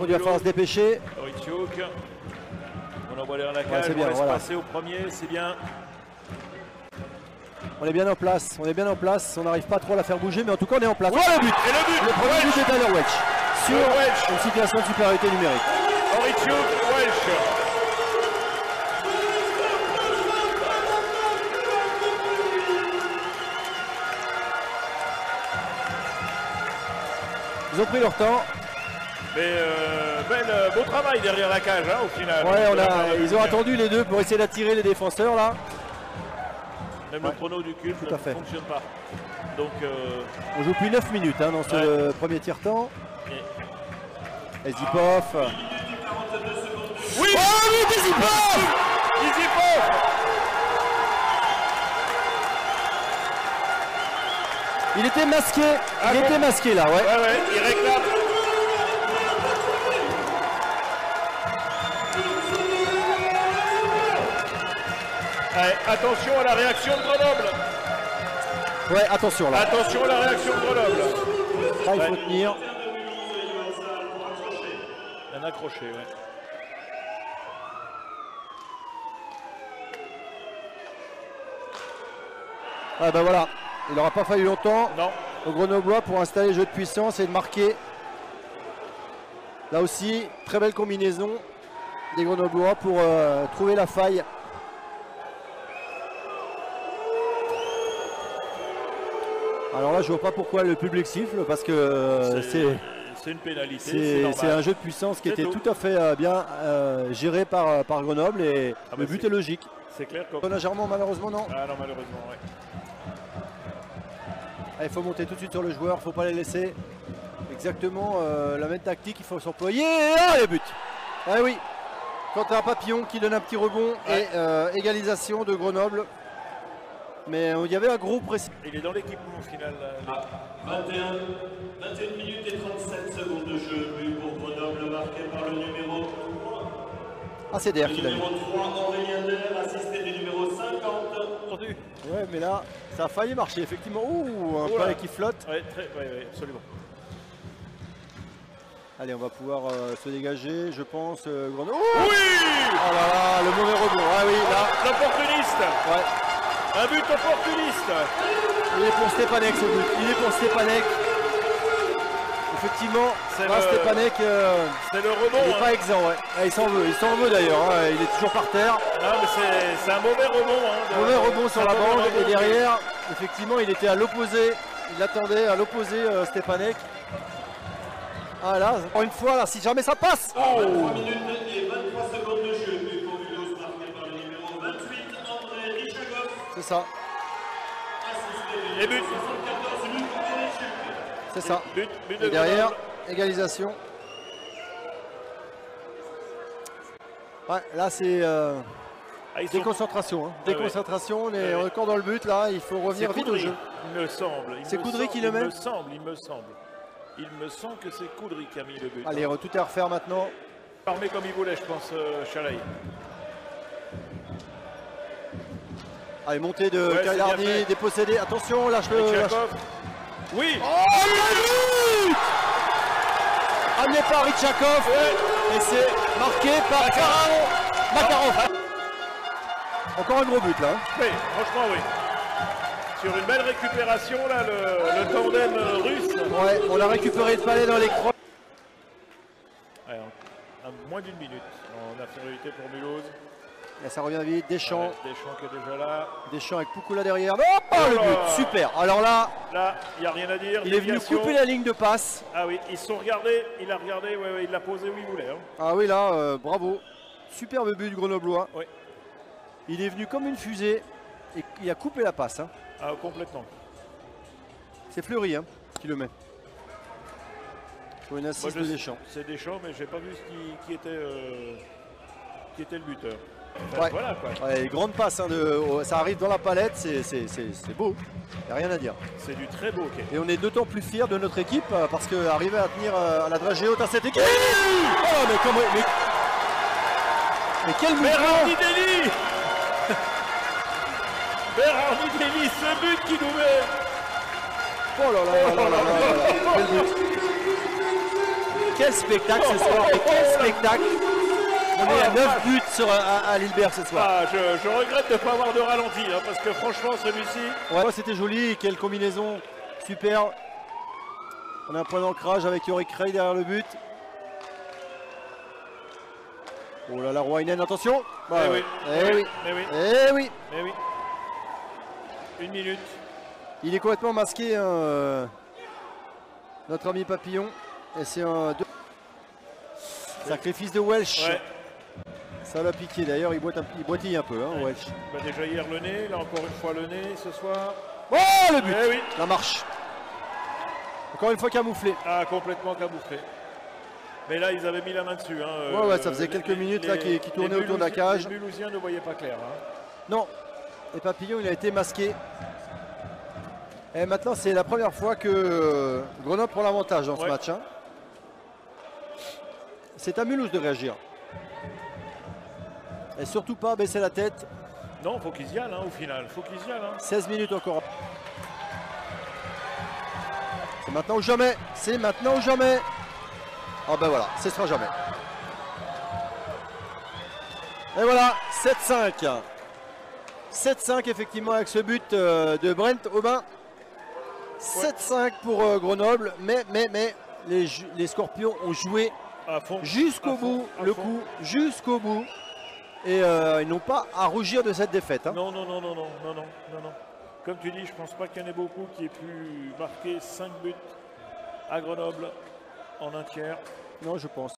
Il va falloir se dépêcher. On l'envoie derrière la cage, on laisse passer au premier, c'est bien. On est bien en place, on est bien en place, on n'arrive pas trop à la faire bouger, mais en tout cas on est en place. Oh le but! Et le but! Le premier but de Tyler Welsh sur une situation de supériorité numérique. Richakov, Welsh. Ils ont pris leur temps. Mais beau travail derrière la cage hein, au final. Ouais, ils ont attendu les deux pour essayer d'attirer les défenseurs là. Même le chrono du cul ne fonctionne pas. Donc, on joue plus 9 minutes hein, dans ce premier tiers-temps. Esipov. Oui, il était masqué, était masqué là, il réclame. Allez, attention à la réaction de Grenoble. Ouais, attention là. Attention à la réaction de Grenoble. Ah, il faut tenir. Un accroché, Ah ben voilà. Il n'aura pas fallu longtemps aux Grenoblois pour installer le jeu de puissance et de marquer. Là aussi, très belle combinaison des Grenoblois pour trouver la faille. Alors là, je ne vois pas pourquoi le public siffle, parce que c'est une pénalité. C'est un jeu de puissance qui était tout à fait bien géré par Grenoble et le but est logique. C'est clair. Comme... Germain, malheureusement, non. Ah non, malheureusement, oui. Il faut monter tout de suite sur le joueur, il ne faut pas les laisser. Exactement la même tactique, il faut s'employer. Et les buts. Ah oui, Quentin Papillon qui donne un petit rebond et égalisation de Grenoble. Mais il y avait un gros pressing. Il est dans l'équipe au final. 21 minutes et 37 secondes de jeu. But pour Grenoble marqué par le numéro 3. Ah, c'est Dair qui l'a mis. Numéro 3, Aurélien Dair, assisté du numéro 50. Ouais, mais là, ça a failli marcher, effectivement. Ouh, un palais qui flotte. Oui, ouais, absolument. Allez, on va pouvoir se dégager, je pense. Grenoble. Oui! Oh là là, le mauvais rebond. Ah oui, là. L'opportuniste. Ouais. Un but opportuniste. Il est pour Stepanek, ce but. Il est pour Stepanek. Effectivement, là, Stepanek, c'est le rebond. Il n'est pas exempt, il s'en veut, d'ailleurs, il est toujours par terre. Non, mais c'est un mauvais rebond. Mauvais rebond sur la bande, et derrière, effectivement, il était à l'opposé, il attendait à l'opposé Stepanek. Ah là, encore une fois, là, si jamais ça passe. 23 minutes et 23 secondes de jeu, but pour Mulhouse, marqué par le numéro 28, André Richakov. C'est ça. Et but. C'est ça. But et derrière, égalisation. Ouais, là c'est déconcentration. Hein. Déconcentration, on est encore dans le but là, il faut revenir vite au jeu. Il me semble. C'est Koudri qui le met. Il me semble que c'est Koudri qui a mis le but. Allez, tout est à refaire maintenant. Armé comme il voulait, je pense, Shalei. Allez, montée de Kalardi, dépossédé. Attention, lâche-le. Oui. Oh, le but amené par Richakov et c'est marqué par Makarov. Encore un gros but là. Oui, franchement oui. Sur une belle récupération là, le tandem russe. Ouais, on a récupéré le palais dans les croix. Ouais, en moins d'une minute en infériorité pour Mulhouse. Là, ça revient vite, Deschamps. Ouais, Deschamps qui est déjà là. Deschamps avec Poukkula derrière. Oh, le but, super. Alors là, il n'y a rien à dire. Il est venu couper la ligne de passe. Ah oui, ils se sont regardés. Il a regardé, il l'a posé où il voulait. Hein. Ah oui, là, bravo. Superbe but du Grenoblois. Oui. Il est venu comme une fusée et il a coupé la passe. Hein. Ah, complètement. C'est Fleury hein, qui le met. Pour une assiste de Deschamps. C'est Deschamps, mais je n'ai pas vu ce qui était le buteur. Ouais. Voilà, quoi. Grande passe, ça arrive dans la palette, c'est beau, il n'y a rien à dire. C'est du très beau hockey. Et on est d'autant plus fiers de notre équipe parce qu'arriver à tenir à la dragée haute à cette équipe. Oh, mais quel but Berardinelli. Berardinelli, ce but qui nous met. Oh là là, quel but. Quel spectacle ce soir, mais quel spectacle. On est à 9 buts à Lillebert ce soir. Ah, je regrette de ne pas avoir de ralenti, hein, parce que franchement celui-ci... Ouais, c'était joli, quelle combinaison, super. On a un point d'ancrage avec Yorick Rey derrière le but. Oh là là, Rouhiainen, attention. Bah, eh oui, eh oui. 1 minute. Il est complètement masqué, hein, notre ami Papillon. Et c'est un... Sacrifice de Welsh. Ouais. Ça l'a piqué d'ailleurs, il boitille un peu, hein, ouais. Welsh. Bah déjà hier le nez, là encore une fois le nez ce soir. Oh, le but, eh oui. La marche. Encore une fois camouflé. Ah, complètement camouflé. Mais là, ils avaient mis la main dessus. Hein, ouais, ça faisait quelques minutes là qui tournaient autour de la cage. Les Mulhousiens ne voyaient pas clair. Hein. Non. Et Papillon, il a été masqué. Et maintenant, c'est la première fois que Grenoble prend l'avantage dans ce match. Hein. C'est à Mulhouse de réagir. Et surtout pas baisser la tête. Non, faut qu'ils y aillent, hein, au final. Faut qu'ils y aillent, hein. 16 minutes encore. C'est maintenant ou jamais. C'est maintenant ou jamais. Ah ben voilà, ce sera jamais. Et voilà, 7-5. 7-5 effectivement avec ce but de Brent Aubin. 7-5 pour Grenoble. Mais les Scorpions ont joué jusqu'au bout, le coup jusqu'au bout. Et ils n'ont pas à rougir de cette défaite. Hein. Non. Comme tu dis, je pense pas qu'il y en ait beaucoup qui aient pu marquer 5 buts à Grenoble en un tiers. Non, je pense.